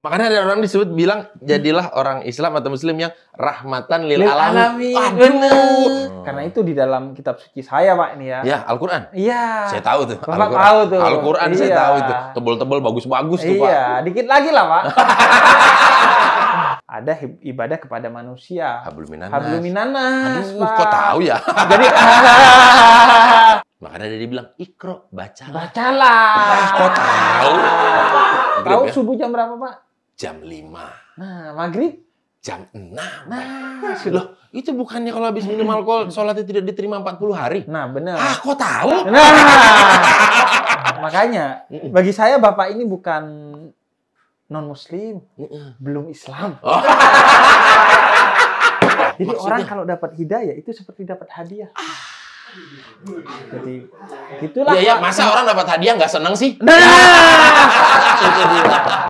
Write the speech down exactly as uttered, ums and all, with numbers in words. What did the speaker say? Makanya ada orang disebut bilang, jadilah orang Islam atau Muslim yang rahmatan lil alamin. Aduh. Karena itu di dalam kitab suci saya, Pak, ini ya. Ya, Al-Quran. Iya. Saya tahu tuh. Al-Quran Al saya tahu itu. Tebel-tebel, bagus-bagus tuh, Pak. Iya, dikit lagi lah, Pak. Ada ibadah kepada manusia. Hablum minannas. Hablum minannas. Aduh, Pak. Kok tahu ya? Jadi... Makanya dia bilang, Iqroh, bacalah. Bacalah. Kok tahu? Tahu ya? Subuh jam berapa, Pak? jam lima. Nah, maghrib jam enam. Nah, loh, itu bukannya kalau habis minum alkohol sholatnya tidak diterima empat puluh hari? Nah, benar. Ah, kok tahu? Nah. Makanya bagi saya Bapak ini bukan non muslim, belum Islam. Oh. Jadi maksudnya, orang kalau dapat hidayah itu seperti dapat hadiah. Ah. Jadi itulah. Ya, ya, masa orang dapat hadiah nggak senang sih? Nah.